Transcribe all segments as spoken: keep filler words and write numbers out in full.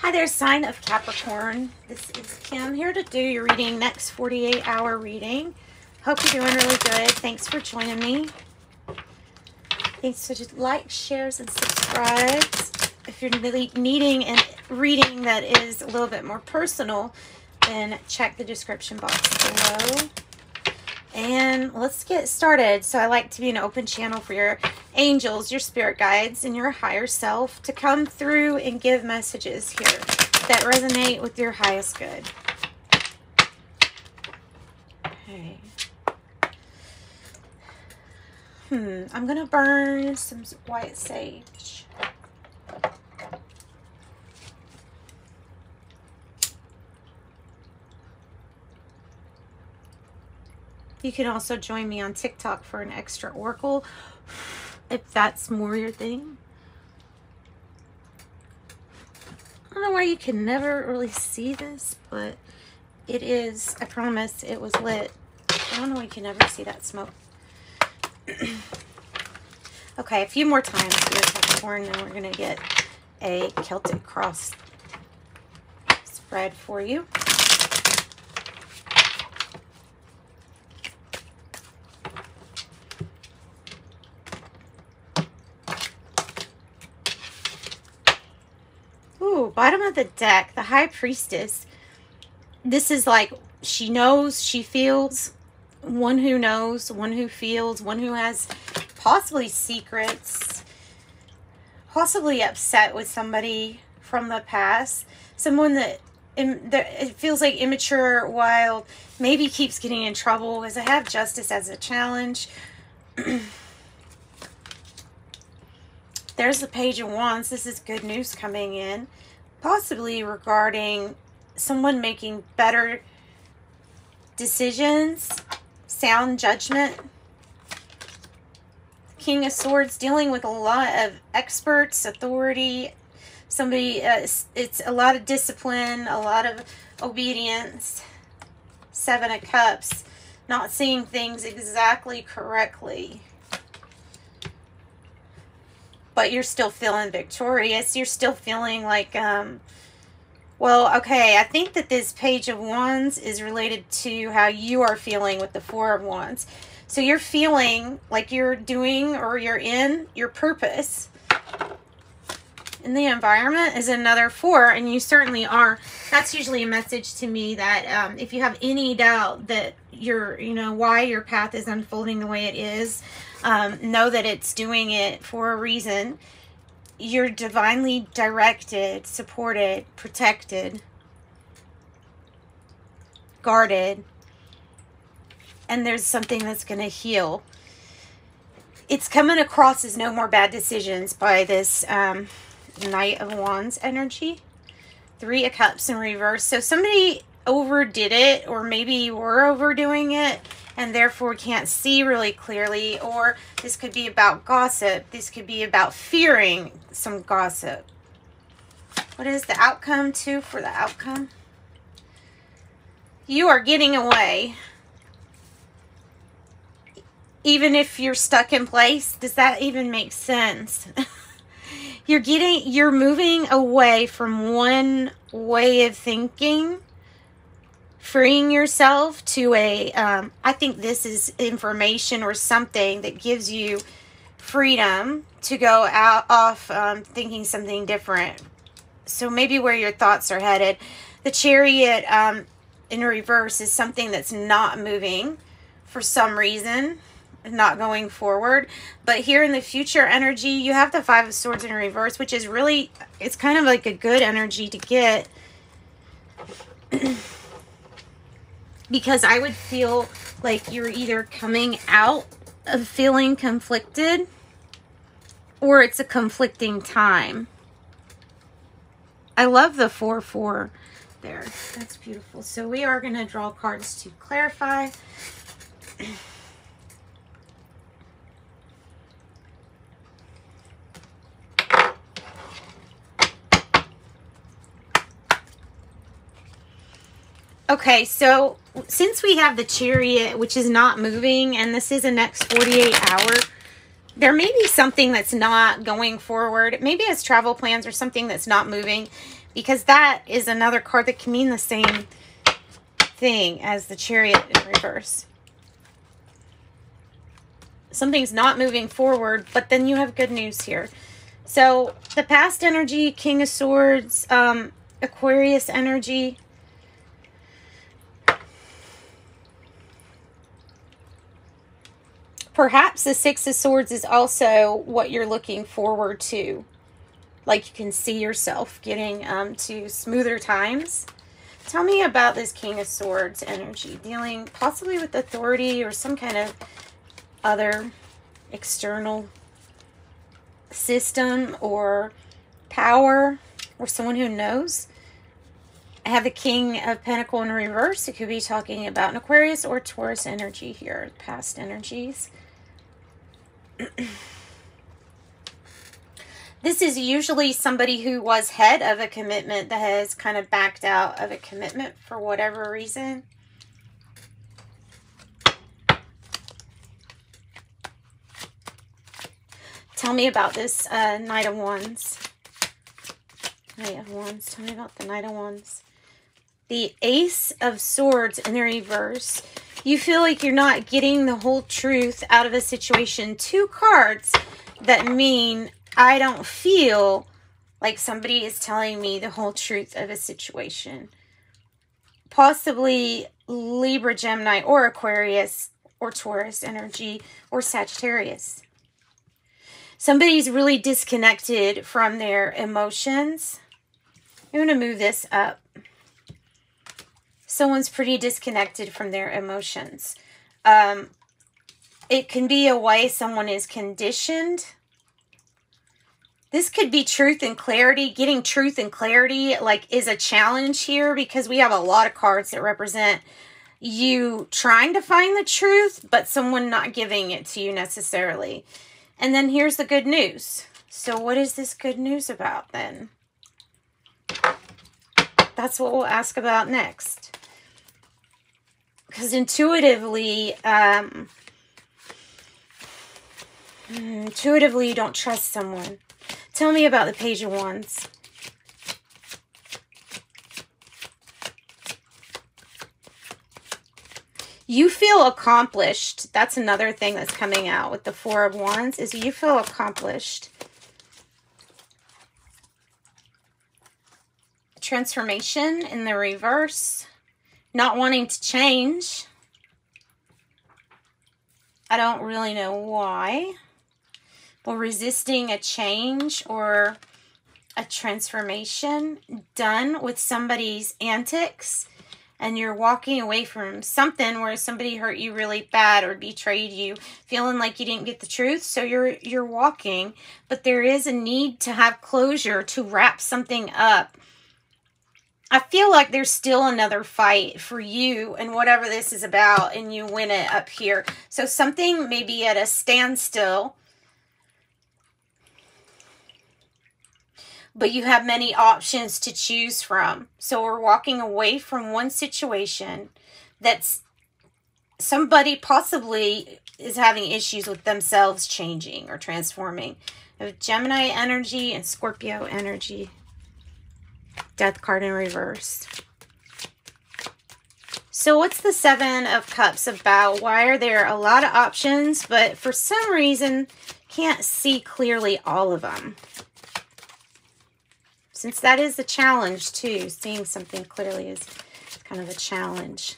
Hi there, sign of Capricorn. This is Kim here to do your reading, next forty-eight hour reading. Hope you're doing really good. Thanks for joining me. Thanks for just like, shares, and subscribes. If you're really needing a reading that is a little bit more personal, then check the description box below. And let's get started. So I like to be an open channel for your angels, your spirit guides, and your higher self to come through and give messages here that resonate with your highest good. Okay. Hmm. I'm going to burn some white sage. You can also join me on TikTok for an extra oracle if that's more your thing. I don't know why you can never really see this, but it is, I promise it was lit. I don't know why you can never see that smoke. Okay, a few more times here, Capricorn, and we're going to get a Celtic cross spread for you. Bottom of the deck, the High Priestess. This is like she knows, she feels, one who knows, one who feels, one who has possibly secrets, possibly upset with somebody from the past, someone that, that it feels like immature, wild, maybe keeps getting in trouble, because I have justice as a challenge. There's the Page of Wands. This is good news coming in. Possibly regarding someone making better decisions, sound judgment. King of Swords, dealing with a lot of experts, authority, somebody, uh, it's, it's a lot of discipline, a lot of obedience. Seven of Cups, not seeing things exactly correctly. But you're still feeling victorious. You're still feeling like, um, well, okay, I think that this Page of Wands is related to how you are feeling with the Four of Wands. So you're feeling like you're doing or you're in your purpose. And the environment is another four, and you certainly are. That's usually a message to me that um, if you have any doubt that you're, you know, why your path is unfolding the way it is, Um, know that it's doing it for a reason. You're divinely directed, supported, protected, guarded, and there's something that's going to heal. It's coming across as no more bad decisions by this um, Knight of Wands energy. Three of Cups in reverse. So somebody overdid it, or maybe we're overdoing it, and therefore can't see really clearly. Or this could be about gossip. This could be about fearing some gossip. What is the outcome too for the outcome? You are getting away. Even if you're stuck in place, does that even make sense? You're getting, you're moving away from one way of thinking, freeing yourself to a, um, I think this is information or something that gives you freedom to go out off um, thinking something different. So maybe where your thoughts are headed. The Chariot um, in reverse is something that's not moving for some reason, not going forward. But here in the future energy, you have the Five of Swords in reverse, which is really, it's kind of like a good energy to get. Because I would feel like you're either coming out of feeling conflicted, or it's a conflicting time. I love the four four there. That's beautiful. So we are going to draw cards to clarify. Okay, so since we have the Chariot, which is not moving, and this is a next forty-eight hour, there may be something that's not going forward. Maybe it's travel plans or something that's not moving. because that is another card that can mean the same thing as the Chariot in reverse. Something's not moving forward, but then you have good news here. So the past energy, King of Swords, um, Aquarius energy. Perhaps the Six of Swords is also what you're looking forward to. Like you can see yourself getting um, to smoother times. Tell me about this King of Swords energy, dealing possibly with authority or some kind of other external system or power or someone who knows. I have the King of Pentacles in reverse. It could be talking about an Aquarius or Taurus energy here, past energies. This is usually somebody who was head of a commitment that has kind of backed out of a commitment for whatever reason. Tell me about this uh, Knight of Wands. Knight of Wands. Tell me about the Knight of Wands. The Ace of Swords in the reverse. You feel like you're not getting the whole truth out of a situation. Two cards that mean I don't feel like somebody is telling me the whole truth of a situation. Possibly Libra, Gemini, or Aquarius, or Taurus energy, or Sagittarius. Somebody's really disconnected from their emotions. I'm going to move this up. Someone's pretty disconnected from their emotions. Um, it can be a way someone is conditioned. This could be truth and clarity. Getting truth and clarity like is a challenge here because we have a lot of cards that represent you trying to find the truth, but someone not giving it to you necessarily. And then here's the good news. So what is this good news about then? That's what we'll ask about next. Because intuitively, um, intuitively you don't trust someone. Tell me about the Page of Wands. You feel accomplished. That's another thing that's coming out with the Four of Wands is you feel accomplished. Transformation in the reverse. Not wanting to change. I don't really know why. But resisting a change or a transformation, done with somebody's antics. And you're walking away from something where somebody hurt you really bad or betrayed you, feeling like you didn't get the truth. So you're you're walking, but there is a need to have closure, to wrap something up. I feel like there's still another fight for you and whatever this is about, and you win it up here. So something may be at a standstill, but you have many options to choose from. So we're walking away from one situation that's somebody possibly is having issues with themselves changing or transforming. I have Gemini energy and Scorpio energy. Death card in reverse. So what's the Seven of Cups about? Why are there a lot of options, but for some reason can't see clearly all of them? Since that is a challenge too, seeing something clearly is kind of a challenge.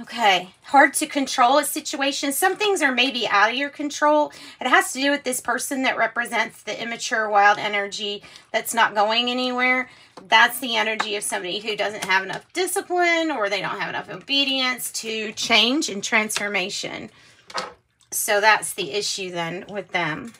Okay, hard to control a situation. Some things are maybe out of your control. It has to do with this person that represents the immature, wild energy that's not going anywhere. That's the energy of somebody who doesn't have enough discipline or they don't have enough obedience to change and transformation. So that's the issue then with them.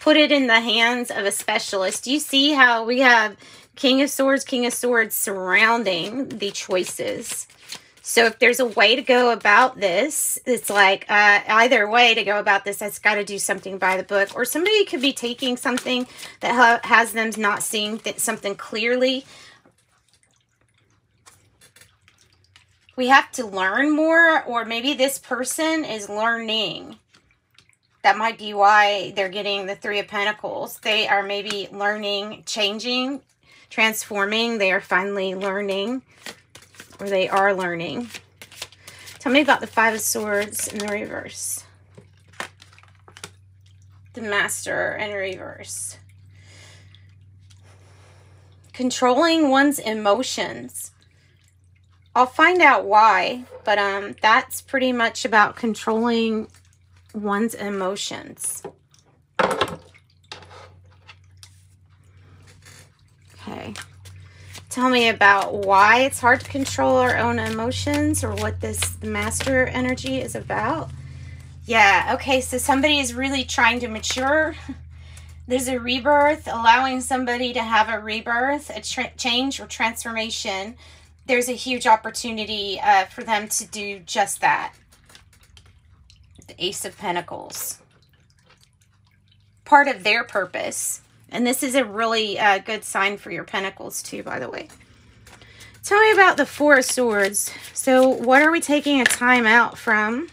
Put it in the hands of a specialist. Do you see how we have King of Swords, King of Swords surrounding the choices? So if there's a way to go about this, it's like uh, either way to go about this, that's got to do something by the book. Or somebody could be taking something that ha has them not seeing th something clearly. We have to learn more, or maybe this person is learning. That might be why they're getting the Three of Pentacles. They are maybe learning, changing, transforming. They are finally learning, or they are learning. Tell me about the Five of Swords in the reverse. The Master in reverse. Controlling one's emotions. I'll find out why, but um, that's pretty much about controlling one's emotions. Okay. Tell me about why it's hard to control our own emotions, or what this Master energy is about. Yeah, okay, so somebody is really trying to mature. There's a rebirth, allowing somebody to have a rebirth, a tra change or transformation. There's a huge opportunity uh, for them to do just that. The Ace of Pentacles. Part of their purpose. And this is a really uh, good sign for your pentacles too, by the way. Tell me about the Four of Swords. So what are we taking a time out from?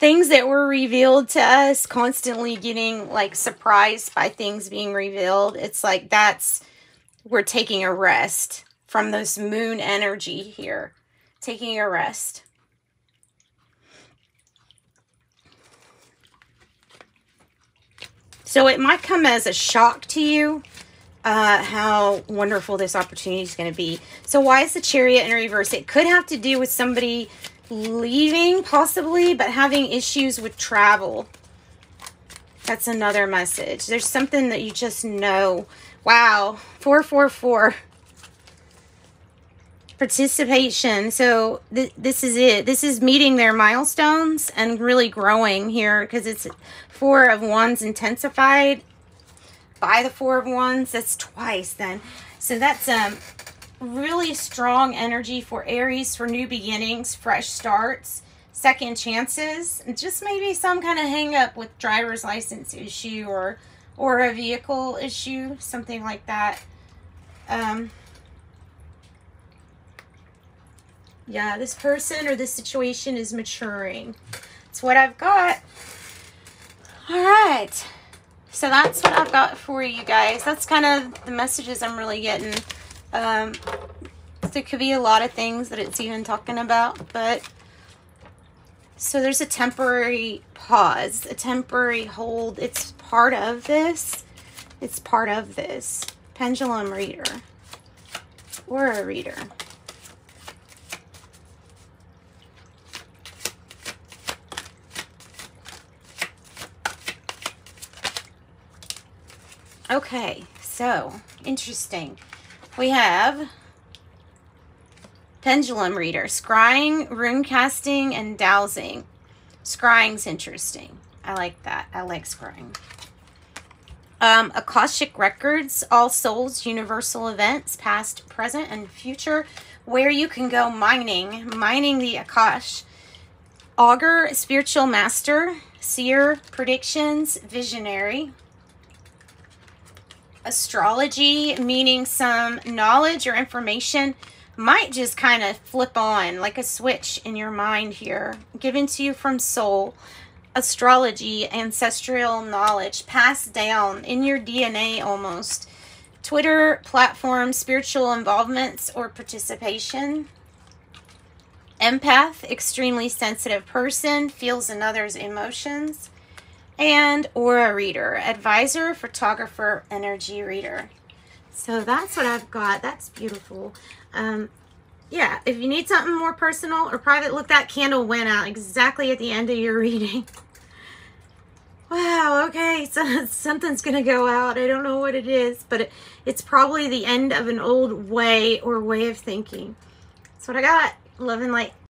Things that were revealed to us, constantly getting like surprised by things being revealed. It's like that's, we're taking a rest from this moon energy here. Taking a rest. So it might come as a shock to you uh, how wonderful this opportunity is going to be. So why is the Chariot in reverse? It could have to do with somebody leaving possibly, but having issues with travel. That's another message. There's something that you just know. Wow. four four four. Participation. So th this is it. This is meeting their milestones and really growing here, because it's Four of Wands intensified by the Four of Wands. That's twice then. So that's um really strong energy for Aries, for new beginnings, fresh starts, second chances, and just maybe some kind of hang up with driver's license issue or or a vehicle issue, something like that. Um Yeah, this person or this situation is maturing. That's what I've got. All right. So that's what I've got for you guys. That's kind of the messages I'm really getting. Um, there could be a lot of things that it's even talking about, but so there's a temporary pause, a temporary hold. It's part of this. It's part of this. Pendulum reader or a reader. Okay, so interesting. We have pendulum reader, scrying, rune casting, and dowsing. Scrying's interesting. I like that. I like scrying. Um, akashic records, all souls, universal events, past, present, and future, where you can go mining, mining the Akash. Augur, spiritual master, seer, predictions, visionary. Astrology, meaning some knowledge or information might just kind of flip on like a switch in your mind here, given to you from soul. Astrology, ancestral knowledge passed down in your D N A almost. Twitter platform, spiritual involvements or participation. Empath, extremely sensitive person, feels another's emotions. And aura reader, advisor, photographer, energy reader. So that's what I've got. That's beautiful. Um, yeah, if you need something more personal or private, look, that candle went out exactly at the end of your reading. Wow, okay, so something's going to go out. I don't know what it is, but it, it's probably the end of an old way or way of thinking. That's what I got. Love and light.